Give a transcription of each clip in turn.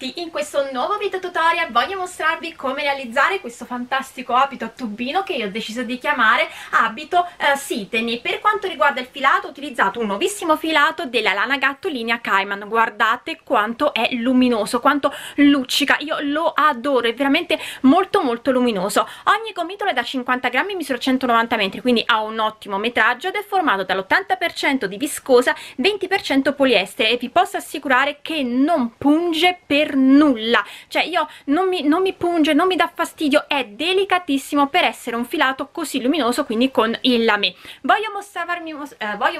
tutti, in questo nuovo video tutorial voglio mostrarvi come realizzare questo fantastico abito a tubino che io ho deciso di chiamare abito Sidney. Per quanto riguarda il filato, ho utilizzato un nuovissimo filato della Lana Gatto linea Cayman. Guardate quanto è luminoso, quanto luccica, io lo adoro, è veramente molto molto luminoso. Ogni gomitola è da 50 grammi, misura 190 metri, quindi ha un ottimo metraggio ed è formato dall'80% di viscosa, 20% poliestere, e vi posso assicurare che non punge per nulla, cioè io non mi punge, non mi dà fastidio, è delicatissimo per essere un filato così luminoso, quindi con il lamé. Voglio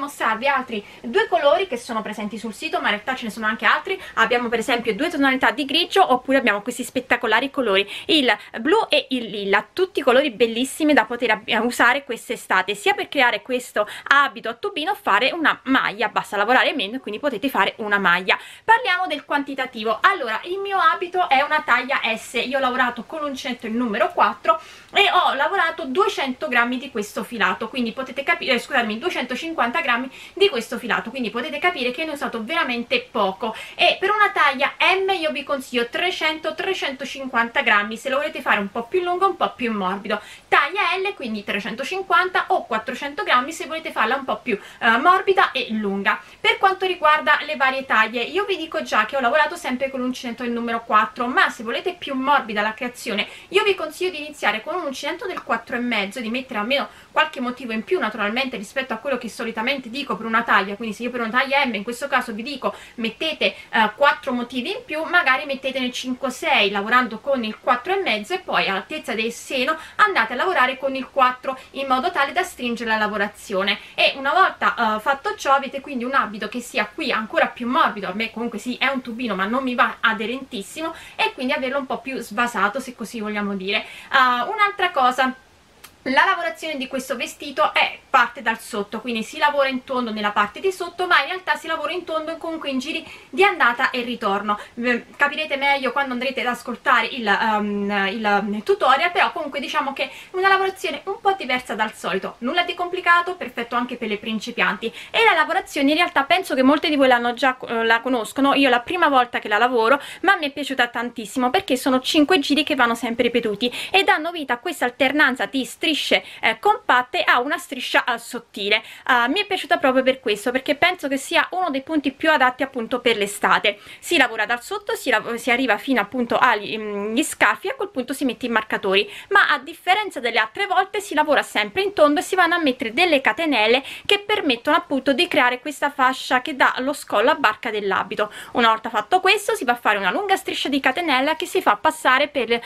mostrarvi altri due colori che sono presenti sul sito, ma in realtà ce ne sono anche altri. Abbiamo per esempio due tonalità di grigio, oppure abbiamo questi spettacolari colori, il blu e il lilla, tutti colori bellissimi da poter usare quest'estate, sia per creare questo abito a tubino, fare una maglia, basta lavorare meno e quindi potete fare una maglia. Parliamo del quantitativo. Allora, il mio abito è una taglia S, io ho lavorato con l'uncinetto il numero 4 e ho lavorato 200 grammi di questo filato, quindi potete capire, scusatemi, 250 grammi di questo filato, quindi potete capire che ne ho usato veramente poco. E per una taglia M io vi consiglio 300-350 grammi, se lo volete fare un po' più lungo, un po' più morbido. Taglia L, quindi 350 o 400 grammi se volete farla un po' più morbida e lunga. Per quanto riguarda le varie taglie, io vi dico già che ho lavorato sempre con l'uncinetto del numero 4, ma se volete più morbida la creazione, io vi consiglio di iniziare con un uncinetto del 4,5, di mettere almeno qualche motivo in più naturalmente rispetto a quello che solitamente dico per una taglia. Quindi se io per una taglia M in questo caso vi dico mettete 4 motivi in più, magari mettetene 5-6 lavorando con il 4,5 e poi all'altezza del seno andate a lavorare con il 4 in modo tale da stringere la lavorazione. E una volta fatto ciò avete quindi un abito che sia qui ancora più morbido, a me comunque sì è un tubino ma non mi va aderentissimo, e quindi averlo un po' più svasato, se così vogliamo dire. Un'altra cosa, la lavorazione di questo vestito parte dal sotto, quindi si lavora in tondo nella parte di sotto, ma in realtà si lavora in tondo comunque in giri di andata e ritorno. Capirete meglio quando andrete ad ascoltare il tutorial, però comunque diciamo che una lavorazione un po' diversa dal solito, nulla di complicato, perfetto anche per le principianti. E la lavorazione in realtà penso che molte di voi l'hanno già, la conoscono, io è la prima volta che la lavoro, ma mi è piaciuta tantissimo perché sono 5 giri che vanno sempre ripetuti e danno vita a questa alternanza di strisce compatte a una striscia sottile. Mi è piaciuta proprio per questo, perché penso che sia uno dei punti più adatti appunto per l'estate. Si lavora dal sotto, si arriva fino appunto agli scarfi e a quel punto si mette i marcatori, ma a differenza delle altre volte si lavora sempre in tondo e si vanno a mettere delle catenelle che permettono appunto di creare questa fascia che dà lo scollo a barca dell'abito. Una volta fatto questo si va a fare una lunga striscia di catenella che si fa passare per gli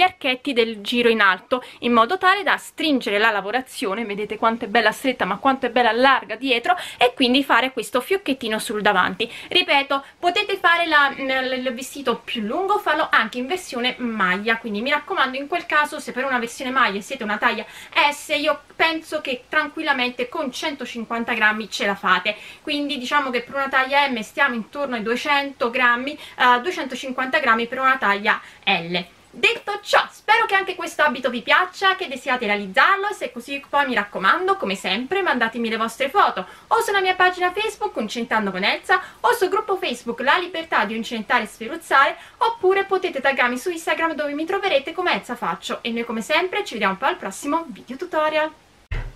archetti del giro in alto, in modo tale da stringere la lavorazione. Vedete quanto è bella stretta ma quanto è bella larga dietro, e quindi fare questo fiocchettino sul davanti. Ripeto, potete fare il vestito più lungo, farlo anche in versione maglia, quindi mi raccomando in quel caso, se per una versione maglia siete una taglia S, io penso che tranquillamente con 150 grammi ce la fate. Quindi diciamo che per una taglia M stiamo intorno ai 200 grammi, 250 grammi per una taglia L. Detto ciò, spero che anche questo abito vi piaccia, che desiate realizzarlo, e se così poi mi raccomando, come sempre, mandatemi le vostre foto o sulla mia pagina Facebook Uncinettando con Elsa, o sul gruppo Facebook La Libertà di Uncinettare e Sferruzzare, oppure potete taggarmi su Instagram dove mi troverete come Elsa Faccio, e noi come sempre ci vediamo poi al prossimo video tutorial.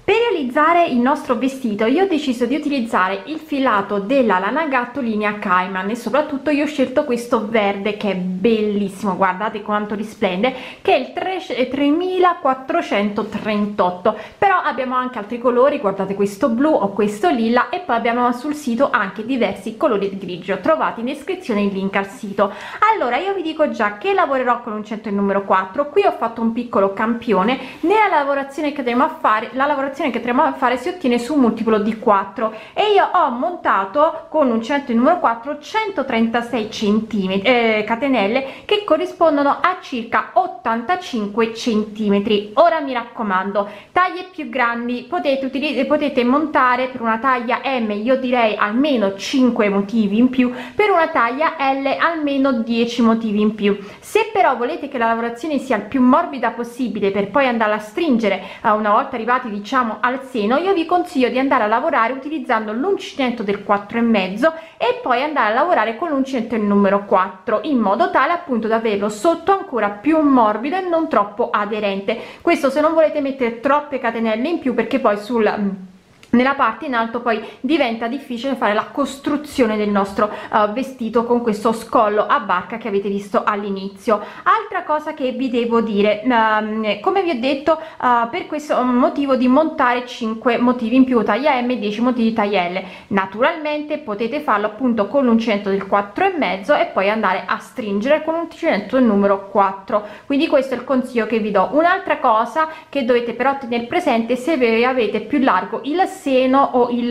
Per realizzare il nostro vestito io ho deciso di utilizzare il filato della Lana Gatto linea Cayman, e soprattutto io ho scelto questo verde che è bellissimo, guardate quanto risplende, che è il 3438, però abbiamo anche altri colori, guardate questo blu o questo lilla, e poi abbiamo sul sito anche diversi colori di grigio, trovate in descrizione il link al sito. Allora io vi dico già che lavorerò con l'uncinetto numero 4, qui ho fatto un piccolo campione. Nella lavorazione che andremo a fare, la lavorazione che andremo a fare si ottiene su un multiplo di 4, e io ho montato con l'uncinetto numero 4 136 catenelle che corrispondono a circa 85 centimetri. Ora mi raccomando, taglie più grandi potete montare per una taglia M, io direi almeno 5 motivi in più, per una taglia L almeno 10 motivi in più. Se però volete che la lavorazione sia il più morbida possibile per poi andarla a stringere una volta arrivati diciamo diciamo al seno, io vi consiglio di andare a lavorare utilizzando l'uncinetto del 4,5 e poi andare a lavorare con l'uncinetto numero 4, in modo tale appunto da averlo sotto ancora più morbido e non troppo aderente. Questo se non volete mettere troppe catenelle in più, perché poi nella parte in alto poi diventa difficile fare la costruzione del nostro vestito con questo scollo a barca che avete visto all'inizio. Altra cosa che vi devo dire, come vi ho detto, per questo motivo di montare 5 motivi in più taglia M e 10 motivi taglia L, naturalmente potete farlo appunto con l'uncinetto del 4,5 e poi andare a stringere con l'uncinetto numero 4, quindi questo è il consiglio che vi do. Un'altra cosa che dovete però tenere presente, se avete più largo il seno o i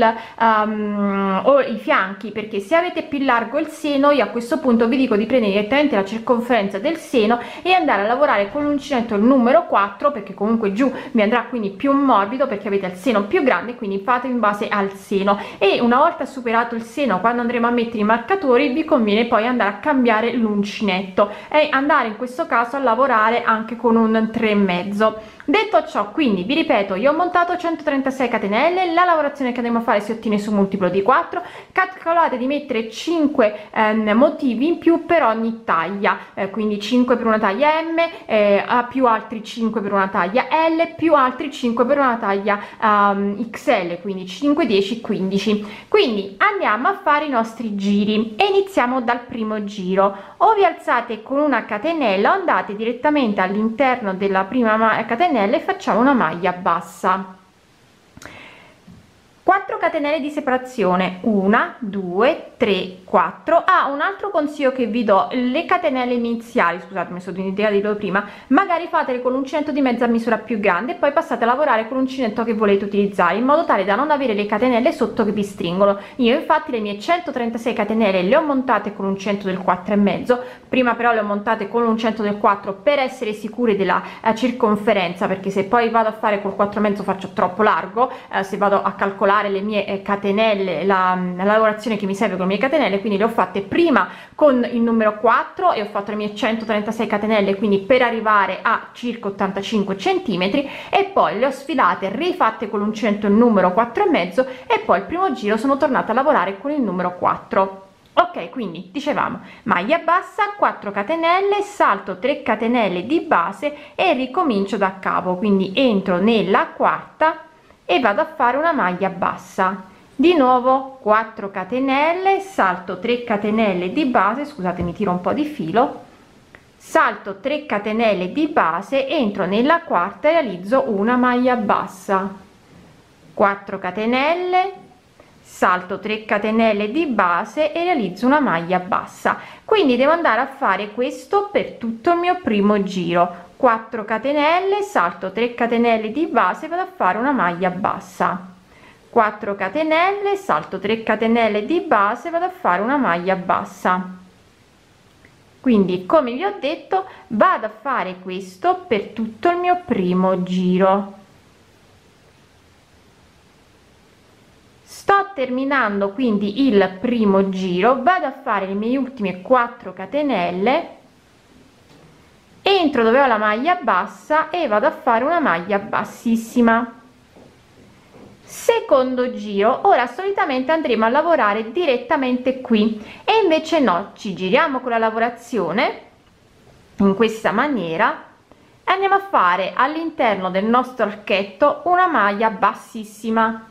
fianchi, perché se avete più largo il seno, io a questo punto vi dico di prendere direttamente la circonferenza del seno e andare a lavorare con l'uncinetto numero 4, perché comunque giù mi andrà quindi più morbido, perché avete il seno più grande, quindi fate in base al seno. E una volta superato il seno, quando andremo a mettere i marcatori, vi conviene poi andare a cambiare l'uncinetto e andare in questo caso a lavorare anche con un 3,5. Detto ciò, quindi vi ripeto, io ho montato 136 catenelle, la lavorazione che andremo a fare si ottiene su multiplo di 4, calcolate di mettere 5 motivi in più per ogni taglia, quindi 5 per una taglia M, più altri 5 per una taglia L, più altri 5 per una taglia XL, quindi 5, 10, 15. Quindi andiamo a fare i nostri giri e iniziamo dal primo giro. O vi alzate con una catenella o andate direttamente all'interno della prima catenella e facciamo una maglia bassa. 4 catenelle di separazione, 1 2 3 4. Un altro consiglio che vi do: le catenelle iniziali, scusatemi, sono un'idea di loro prima, magari fatele con l'uncinetto di mezza misura più grande e poi passate a lavorare con l'uncinetto che volete utilizzare, in modo tale da non avere le catenelle sotto che vi stringono. Io infatti le mie 136 catenelle le ho montate con l'uncinetto del 4,5, prima però le ho montate con l'uncinetto del 4 per essere sicure della circonferenza, perché se poi vado a fare col 4,5 faccio troppo largo, se vado a calcolare le mie catenelle, la lavorazione che mi serve con le mie catenelle, quindi le ho fatte prima con il numero 4 e ho fatto le mie 136 catenelle, quindi per arrivare a circa 85 centimetri, e poi le ho sfilate, rifatte con l'uncinetto numero 4,5 e poi il primo giro sono tornata a lavorare con il numero 4. Ok, quindi dicevamo maglia bassa, 4 catenelle, salto 3 catenelle di base e ricomincio da capo, quindi entro nella quarta e vado a fare una maglia bassa, di nuovo 4 catenelle, salto 3 catenelle di base, scusate mi tiro un po' di filo, salto 3 catenelle di base, entro nella quarta e realizzo una maglia bassa, 4 catenelle, salto 3 catenelle di base e realizzo una maglia bassa. Quindi devo andare a fare questo per tutto il mio primo giro: 4 catenelle, salto 3 catenelle di base, vado a fare una maglia bassa, 4 catenelle, salto 3 catenelle di base, vado a fare una maglia bassa. Quindi come vi ho detto, vado a fare questo per tutto il mio primo giro. Sto terminando quindi il primo giro, vado a fare le mie ultime 4 catenelle, entro dove ho la maglia bassa e vado a fare una maglia bassissima. Secondo giro, ora solitamente andremo a lavorare direttamente qui, e invece no, ci giriamo con la lavorazione in questa maniera e andiamo a fare all'interno del nostro archetto una maglia bassissima,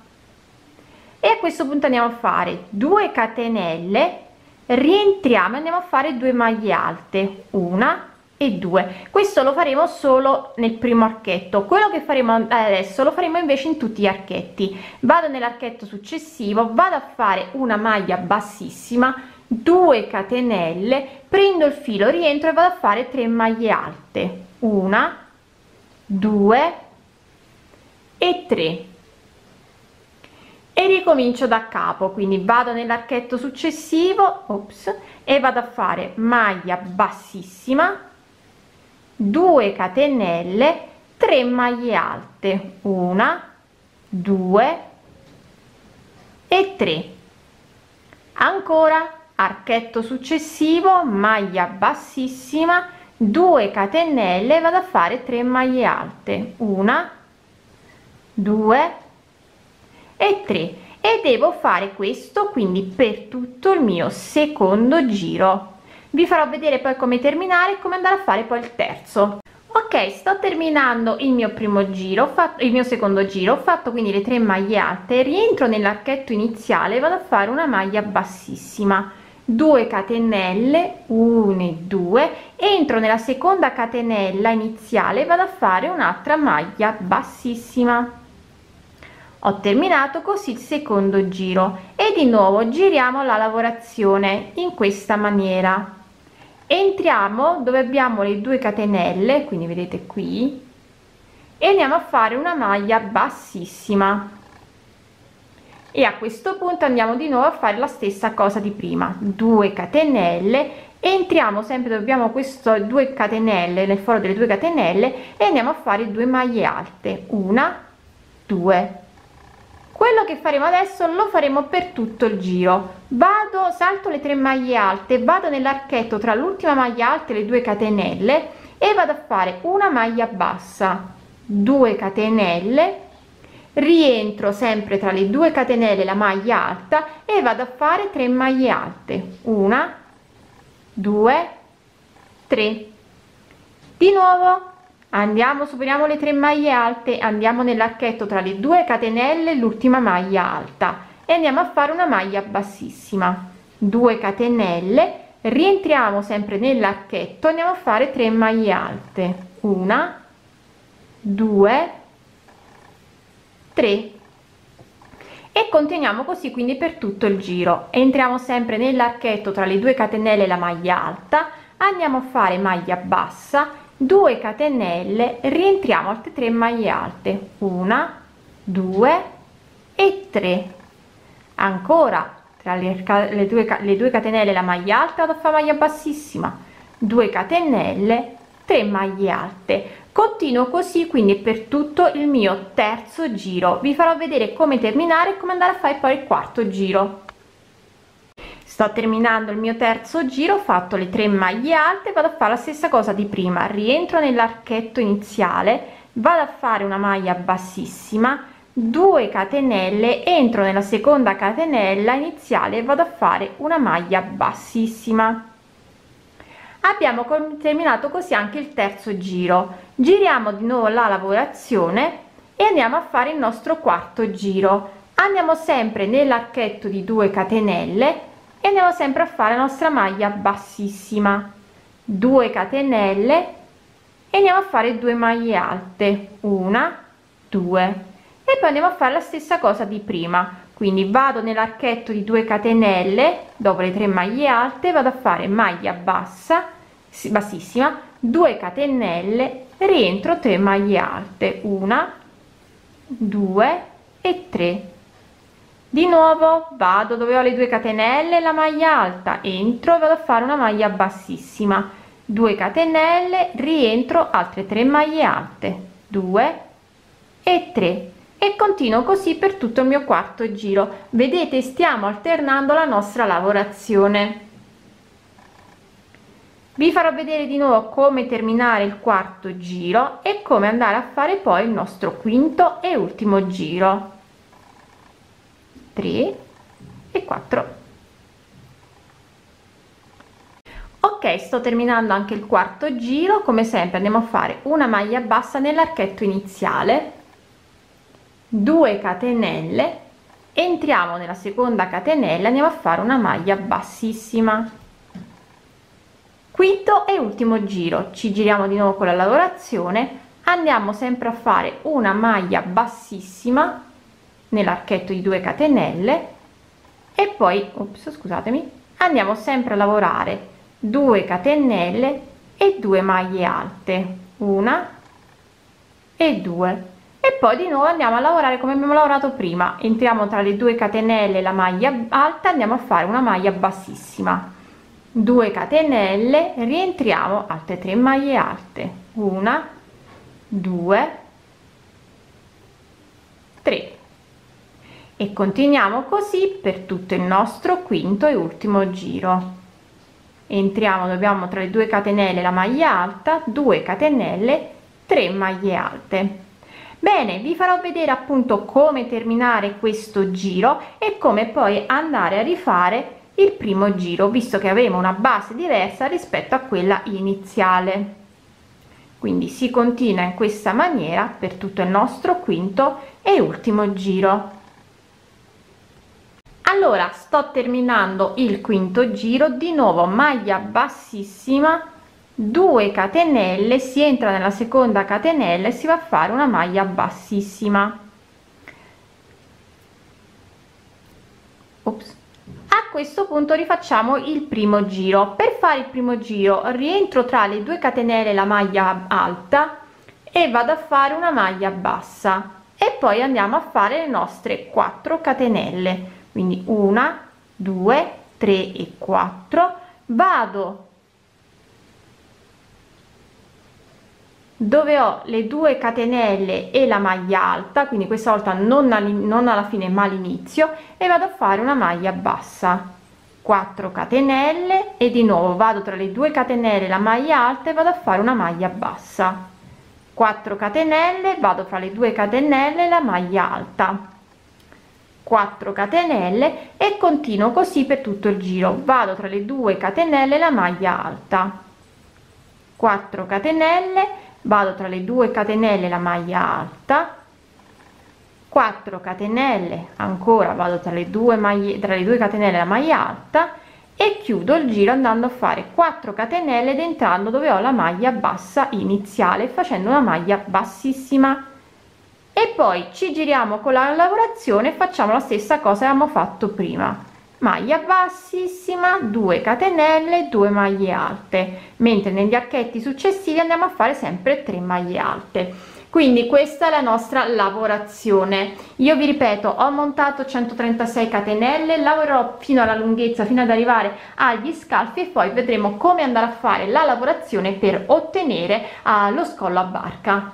e a questo punto andiamo a fare 2 catenelle, rientriamo e andiamo a fare 2 maglie alte, una e 2. Questo lo faremo solo nel primo archetto, quello che faremo adesso lo faremo invece in tutti gli archetti. Vado nell'archetto successivo, vado a fare una maglia bassissima, 2 catenelle, prendo il filo, rientro e vado a fare 3 maglie alte, 1 2 e 3, e ricomincio da capo. Quindi vado nell'archetto successivo e vado a fare maglia bassissima, 2 catenelle, 3 maglie alte, 1 2 e 3. Ancora archetto successivo, maglia bassissima, 2 catenelle, vado a fare 3 maglie alte, 1 2 e 3 e devo fare questo quindi per tutto il mio secondo giro. Vi farò vedere poi come terminare e come andare a fare poi il terzo. Ok, sto terminando il mio primo giro, il mio secondo giro, ho fatto quindi le 3 maglie alte, rientro nell'archetto iniziale e vado a fare una maglia bassissima, 2 catenelle, 1 e 2, entro nella seconda catenella iniziale e vado a fare un'altra maglia bassissima. Ho terminato così il secondo giro e di nuovo giriamo la lavorazione in questa maniera. Entriamo dove abbiamo le 2 catenelle, quindi vedete qui, e andiamo a fare una maglia bassissima. E a questo punto andiamo di nuovo a fare la stessa cosa di prima, 2 catenelle, entriamo sempre dove abbiamo questo 2 catenelle, nel foro delle 2 catenelle, e andiamo a fare 2 maglie alte, una, 2. Quello che faremo adesso lo faremo per tutto il giro. Vado, salto le 3 maglie alte, vado nell'archetto tra l'ultima maglia alta e le 2 catenelle e vado a fare una maglia bassa, 2 catenelle, rientro sempre tra le 2 catenelle la maglia alta e vado a fare 3 maglie alte, 1 2 3. Di nuovo andiamo, superiamo le 3 maglie alte, andiamo nell'archetto tra le 2 catenelle l'ultima maglia alta e andiamo a fare una maglia bassissima, 2 catenelle, rientriamo sempre nell'archetto, andiamo a fare 3 maglie alte, 1 2 3 e continuiamo così quindi per tutto il giro. Entriamo sempre nell'archetto tra le 2 catenelle e la maglia alta, andiamo a fare maglia bassa, 2 catenelle, rientriamo altre 3 maglie alte, 1 2 e 3. Ancora tra le 2 catenelle e la maglia alta vado a fare maglia bassissima, 2 catenelle, 3 maglie alte. Continuo così quindi per tutto il mio terzo giro. Vi farò vedere come terminare e come andare a fare poi il quarto giro. Sto terminando il mio terzo giro, ho fatto le 3 maglie alte, vado a fare la stessa cosa di prima, rientro nell'archetto iniziale, vado a fare una maglia bassissima, 2 catenelle, entro nella seconda catenella iniziale e vado a fare una maglia bassissima. Abbiamo terminato così anche il terzo giro. Giriamo di nuovo la lavorazione e andiamo a fare il nostro quarto giro. Andiamo sempre nell'archetto di 2 catenelle e andiamo sempre a fare la nostra maglia bassissima, 2 catenelle, e andiamo a fare 2 maglie alte, 1 2 e poi andiamo a fare la stessa cosa di prima. Quindi vado nell'archetto di 2 catenelle dopo le 3 maglie alte, vado a fare maglia bassa bassissima, 2 catenelle, rientro 3 maglie alte, 1 2 e 3. Di nuovo vado dove ho le 2 catenelle, la maglia alta, entro e vado a fare una maglia bassissima, 2 catenelle, rientro altre 3 maglie alte, 2 e 3. E continuo così per tutto il mio quarto giro. Vedete, stiamo alternando la nostra lavorazione. Vi farò vedere di nuovo come terminare il quarto giro e come andare a fare poi il nostro quinto e ultimo giro, 3 e 4. Ok, sto terminando anche il quarto giro. Come sempre andiamo a fare una maglia bassa nell'archetto iniziale, 2 catenelle, entriamo nella seconda catenella, andiamo a fare una maglia bassissima. Quinto e ultimo giro, ci giriamo di nuovo con la lavorazione, andiamo sempre a fare una maglia bassissima nell'archetto di 2 catenelle e poi scusatemi, andiamo sempre a lavorare 2 catenelle e 2 maglie alte, 1 e 2 e poi di nuovo andiamo a lavorare come abbiamo lavorato prima, entriamo tra le 2 catenelle e la maglia alta, andiamo a fare una maglia bassissima, 2 catenelle, rientriamo altre 3 maglie alte, 1 2 3 e continuiamo così per tutto il nostro quinto e ultimo giro. Entriamo dobbiamo tra le 2 catenelle e la maglia alta, 2 catenelle, 3 maglie alte. Bene, vi farò vedere appunto come terminare questo giro e come poi andare a rifare il primo giro, visto che avevo una base diversa rispetto a quella iniziale. Quindi si continua in questa maniera per tutto il nostro quinto e ultimo giro. Allora, sto terminando il quinto giro, di nuovo maglia bassissima, 2 catenelle, si entra nella seconda catenella e si va a fare una maglia bassissima. Ops. A questo punto rifacciamo il primo giro. Per fare il primo giro rientro tra le 2 catenelle la maglia alta e vado a fare una maglia bassa e poi andiamo a fare le nostre 4 catenelle, quindi 1 2 3 e 4. Vado dove ho le 2 catenelle e la maglia alta, quindi questa volta non alla fine ma all'inizio, e vado a fare una maglia bassa, 4 catenelle, e di nuovo vado tra le 2 catenelle e la maglia alta e vado a fare una maglia bassa, 4 catenelle, vado fra le 2 catenelle e la maglia alta, 4 catenelle, e continuo così per tutto il giro. Vado tra le 2 catenelle e la maglia alta, 4 catenelle, vado tra le 2 catenelle la maglia alta, 4 catenelle ancora, vado tra le due catenelle la maglia alta e chiudo il giro andando a fare 4 catenelle ed entrando dove ho la maglia bassa iniziale, facendo una maglia bassissima, e poi ci giriamo con la lavorazione e facciamo la stessa cosa che abbiamo fatto prima. Maglia bassissima, 2 catenelle, 2 maglie alte, mentre negli archetti successivi andiamo a fare sempre 3 maglie alte. Quindi questa è la nostra lavorazione. Io vi ripeto, ho montato 136 catenelle, lavorerò fino alla lunghezza, fino ad arrivare agli scalfi, e poi vedremo come andare a fare la lavorazione per ottenere lo scollo a barca.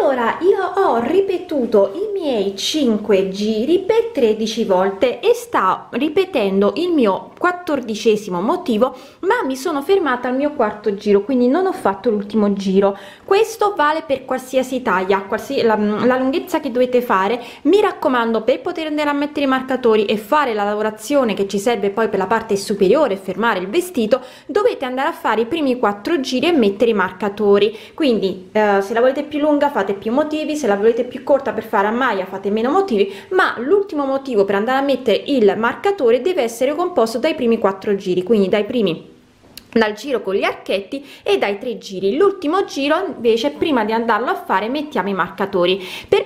Allora, io ho ripetuto i miei 5 giri per 13 volte e sto ripetendo il mio 14° motivo, ma mi sono fermata al mio 4° giro, quindi non ho fatto l'ultimo giro. Questo vale per qualsiasi taglia, la lunghezza che dovete fare. Mi raccomando, per poter andare a mettere i marcatori e fare la lavorazione che ci serve poi per la parte superiore e fermare il vestito, dovete andare a fare i primi 4 giri e mettere i marcatori. Quindi se la volete più lunga fate più motivi, se la volete più corta per fare a maglia fate meno motivi, ma l'ultimo motivo per andare a mettere il marcatore deve essere composto dai primi 4 giri, quindi dal giro con gli archetti e dai 3 giri. L'ultimo giro invece, prima di andarlo a fare, mettiamo i marcatori. Per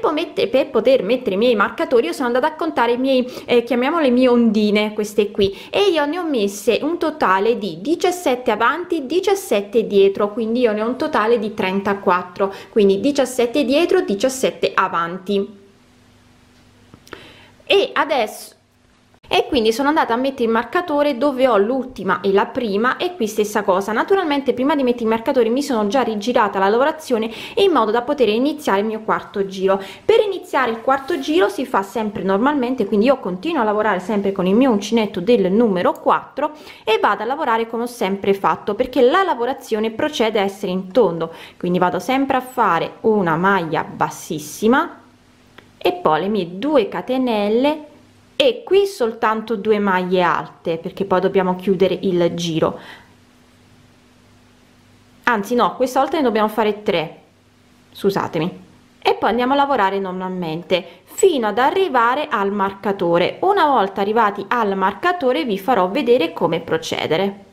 poter mettere i miei marcatori io sono andata a contare i miei chiamiamole mie ondine, queste qui, e io ne ho messe un totale di 17 avanti, 17 dietro, quindi io ne ho un totale di 34, quindi 17 dietro, 17 avanti, e adesso quindi sono andata a mettere il marcatore dove ho l'ultima e la prima, e qui stessa cosa. Naturalmente prima di mettere il marcatore mi sono già rigirata la lavorazione in modo da poter iniziare il mio 4° giro. Per iniziare il 4° giro si fa sempre normalmente, quindi io continuo a lavorare sempre con il mio uncinetto del numero 4 e vado a lavorare come ho sempre fatto, perché la lavorazione procede a essere in tondo, quindi vado sempre a fare una maglia bassissima e poi le mie 2 catenelle, e qui soltanto 2 maglie alte, perché poi dobbiamo chiudere il giro. Anzi no, questa volta ne dobbiamo fare 3, scusatemi, e poi andiamo a lavorare normalmente fino ad arrivare al marcatore. Una volta arrivati al marcatore vi farò vedere come procedere.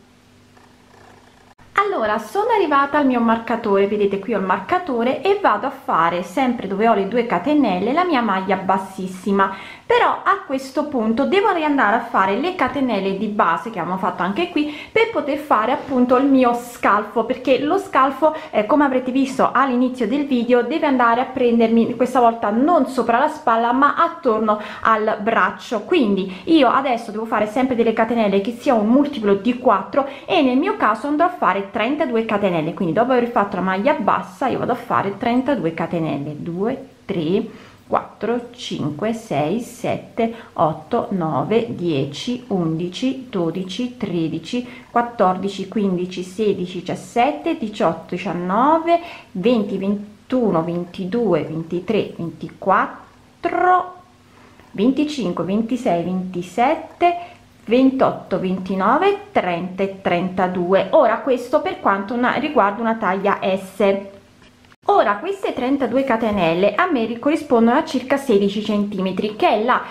Allora, sono arrivata al mio marcatore, vedete qui ho il marcatore, e vado a fare sempre dove ho le 2 catenelle la mia maglia bassissima, però a questo punto devo riandare a fare le catenelle di base che abbiamo fatto anche qui per poter fare appunto il mio scalfo, perché lo scalfo, come avrete visto all'inizio del video, deve andare a prendermi questa volta non sopra la spalla ma attorno al braccio. Quindi io adesso devo fare sempre delle catenelle che sia un multiplo di 4 e nel mio caso andrò a fare 32 catenelle, quindi dopo aver fatto la maglia bassa io vado a fare 32 catenelle, 2 3 4 5 6 7 8 9 10 11 12 13 14 15 16 17 18 19 20 21 21, 22, 23, 24, 25, 26, 27, 28, 29, 30 e 32. Ora questo per quanto riguarda una taglia S. Ora queste 32 catenelle a me corrispondono a circa 16 cm, che è la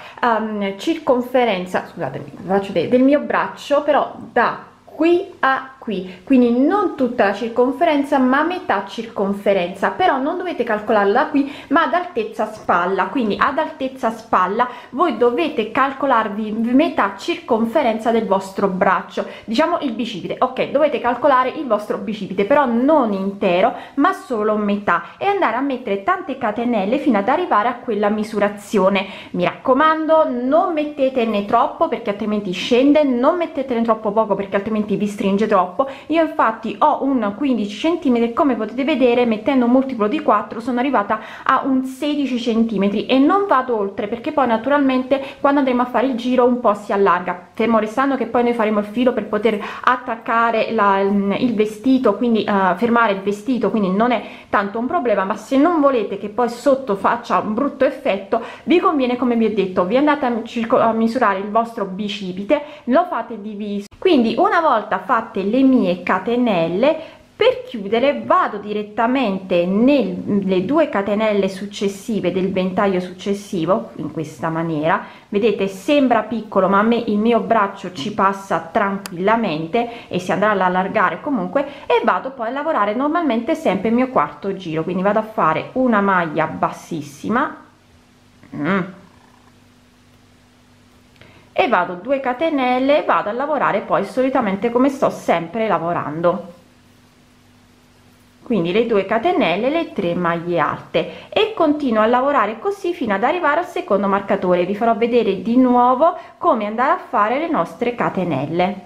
circonferenza, scusatemi, faccio del mio braccio, però da qui a qui, quindi non tutta la circonferenza ma metà circonferenza, però non dovete calcolarla qui ma ad altezza spalla, quindi ad altezza spalla voi dovete calcolarvi metà circonferenza del vostro braccio, diciamo il bicipite, ok, dovete calcolare il vostro bicipite però non intero ma solo metà, e andare a mettere tante catenelle fino ad arrivare a quella misurazione. Mi raccomando, non mettetene troppo perché altrimenti scende, non mettetene troppo poco perché altrimenti vi stringe troppo. Io infatti ho un 15 cm, come potete vedere mettendo un multiplo di 4 sono arrivata a un 16 cm e non vado oltre, perché poi naturalmente quando andremo a fare il giro un po' si allarga, fermo restando che poi noi faremo il filo per poter attaccare il vestito, quindi fermare il vestito, quindi non è tanto un problema, ma se non volete che poi sotto faccia un brutto effetto vi conviene, come vi ho detto, vi andate a misurare il vostro bicipite, lo fate diviso. Quindi una volta fatte le mie catenelle, per chiudere vado direttamente nelle due catenelle successive del ventaglio successivo, in questa maniera, vedete sembra piccolo ma a me il mio braccio ci passa tranquillamente e si andrà ad allargare comunque, e vado poi a lavorare normalmente sempre il mio quarto giro, quindi vado a fare una maglia bassissima e vado 2 catenelle, vado a lavorare poi solitamente come sto sempre lavorando, quindi le 2 catenelle, le 3 maglie alte, e continuo a lavorare così fino ad arrivare al secondo marcatore. Vi farò vedere di nuovo come andare a fare le nostre catenelle.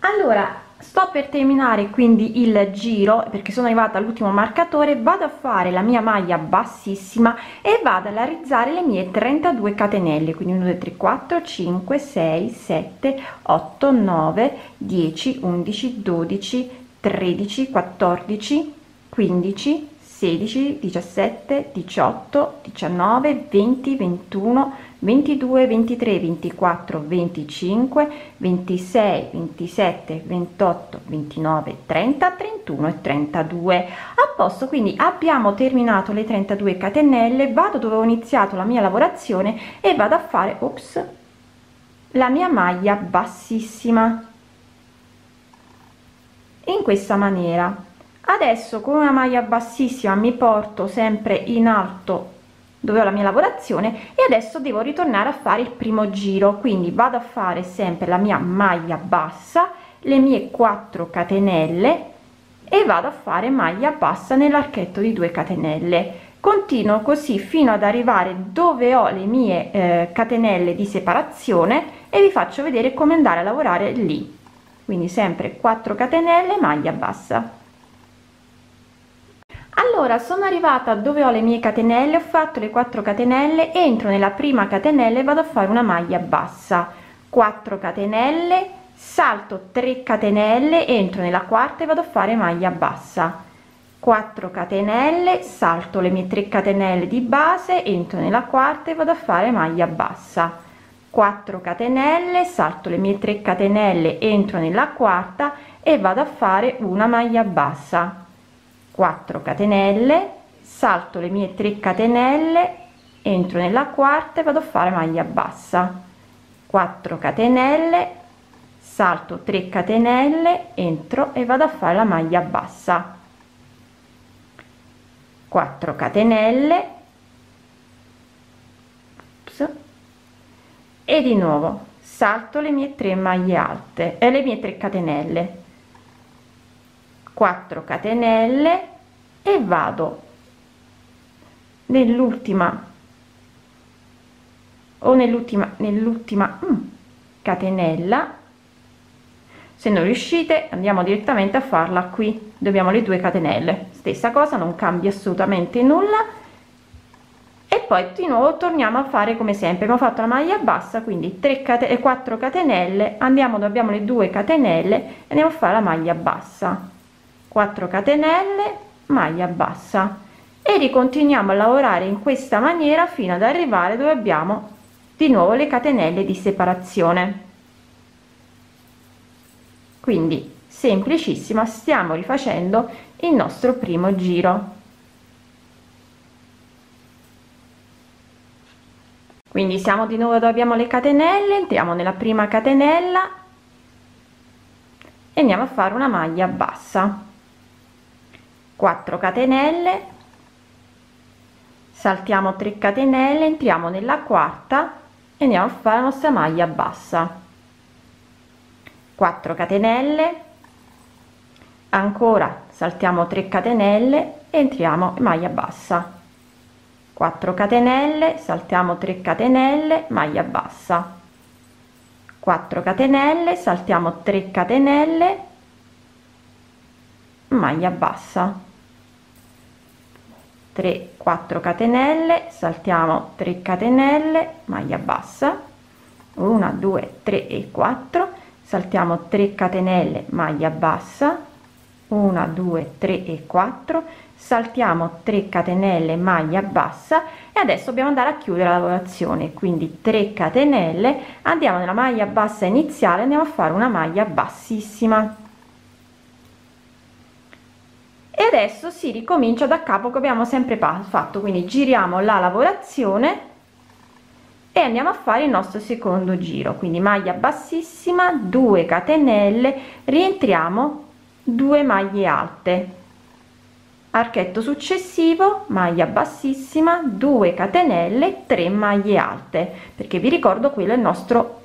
Allora sto per terminare quindi il giro perché sono arrivata all'ultimo marcatore, vado a fare la mia maglia bassissima e vado a realizzare le mie 32 catenelle, quindi 1 2 3 4 5 6 7 8 9 10 11 12 13 14 15 16 17 18 19 20 21 22 23 24 25 26 27 28 29 30 31 e 32. A posto, quindi abbiamo terminato le 32 catenelle, vado dove ho iniziato la mia lavorazione e vado a fare la mia maglia bassissima in questa maniera. Adesso con una maglia bassissima mi porto sempre in alto dove ho la mia lavorazione e adesso devo ritornare a fare il primo giro, quindi vado a fare sempre la mia maglia bassa, le mie 4 catenelle e vado a fare maglia bassa nell'archetto di 2 catenelle. Continuo così fino ad arrivare dove ho le mie catenelle di separazione e vi faccio vedere come andare a lavorare lì, quindi sempre 4 catenelle, maglia bassa. Allora sono arrivata dove ho le mie catenelle, ho fatto le 4 catenelle, entro nella prima catenella e vado a fare una maglia bassa, 4 catenelle, salto 3 catenelle, entro nella quarta e vado a fare maglia bassa, 4 catenelle, salto le mie 3 catenelle di base, entro nella quarta e vado a fare maglia bassa, 4 catenelle, salto le mie 3 catenelle, entro nella quarta e vado a fare una maglia bassa, 4 catenelle, salto le mie 3 catenelle, entro nella quarta e vado a fare maglia bassa, 4 catenelle, salto 3 catenelle, entro e vado a fare la maglia bassa, 4 catenelle e di nuovo salto le mie 3 maglie alte e le mie 3 catenelle, 4 catenelle e vado nell'ultima catenella. Se non riuscite andiamo direttamente a farla qui, dobbiamo le 2 catenelle, stessa cosa, non cambia assolutamente nulla, e poi di nuovo torniamo a fare come sempre. Abbiamo fatto la maglia bassa, quindi 4 catenelle, andiamo dove abbiamo le 2 catenelle e andiamo a fare la maglia bassa, 4 catenelle, maglia bassa, e ricontinuiamo a lavorare in questa maniera fino ad arrivare dove abbiamo di nuovo le catenelle di separazione. Quindi semplicissima, stiamo rifacendo il nostro primo giro. Quindi siamo di nuovo dove abbiamo le catenelle, entriamo nella prima catenella e andiamo a fare una maglia bassa, 4 catenelle, saltiamo 3 catenelle, entriamo nella quarta e andiamo a fare la nostra maglia bassa, 4 catenelle, ancora saltiamo 3 catenelle, entriamo in maglia bassa, 4 catenelle, saltiamo 3 catenelle, maglia bassa, 4 catenelle, saltiamo 3 catenelle, maglia bassa, 3 4 catenelle, saltiamo 3 catenelle, maglia bassa, 1 2 3 e 4, saltiamo 3 catenelle, maglia bassa, 1 2 3 e 4, saltiamo 3 catenelle, maglia bassa, e adesso dobbiamo andare a chiudere la lavorazione. Quindi 3 catenelle, andiamo nella maglia bassa iniziale, andiamo a fare una maglia bassissima e adesso si ricomincia da capo, come abbiamo sempre fatto. Quindi giriamo la lavorazione e andiamo a fare il nostro secondo giro. Quindi maglia bassissima, 2 catenelle, rientriamo, 2 maglie alte, archetto successivo, maglia bassissima, 2 catenelle, 3 maglie alte, perché vi ricordo quello è il nostro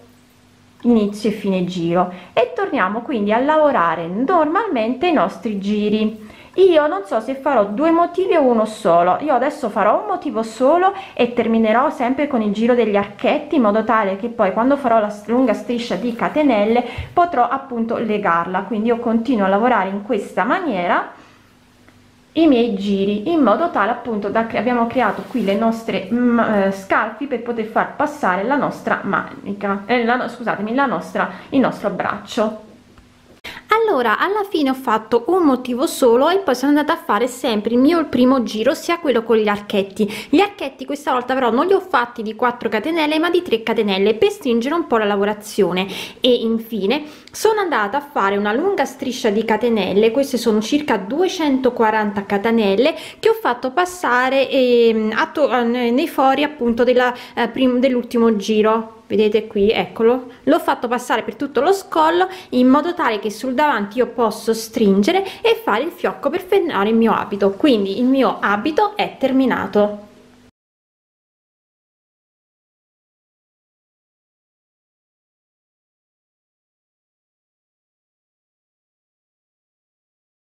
inizio e fine giro, e torniamo quindi a lavorare normalmente i nostri giri. Io non so se farò due motivi o uno solo, io adesso farò un motivo solo e terminerò sempre con il giro degli archetti, in modo tale che poi quando farò la lunga striscia di catenelle potrò appunto legarla. Quindi io continuo a lavorare in questa maniera i miei giri, in modo tale appunto da che abbiamo creato qui le nostre scarpe per poter far passare la nostra manica, scusatemi, il nostro braccio. Allora, alla fine ho fatto un motivo solo e poi sono andata a fare sempre il primo giro, sia quello con gli archetti. Gli archetti questa volta però non li ho fatti di 4 catenelle ma di 3 catenelle per stringere un po' la lavorazione, e infine sono andata a fare una lunga striscia di catenelle. Queste sono circa 240 catenelle che ho fatto passare nei fori appunto dell'ultimo giro. Vedete qui, eccolo, l'ho fatto passare per tutto lo scollo in modo tale che sul davanti io posso stringere e fare il fiocco per fermare il mio abito. Quindi il mio abito è terminato.